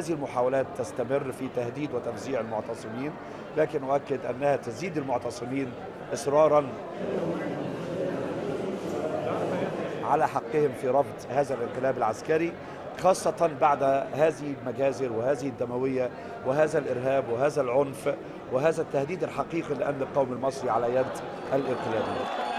هذه المحاولات تستمر في تهديد وتفزيع المعتصمين، لكن أؤكد أنها تزيد المعتصمين إصرارا على حقهم في رفض هذا الانقلاب العسكري، خاصة بعد هذه المجازر وهذه الدموية وهذا الإرهاب وهذا العنف وهذا التهديد الحقيقي لأمن القوم المصري على يد الانقلابيين.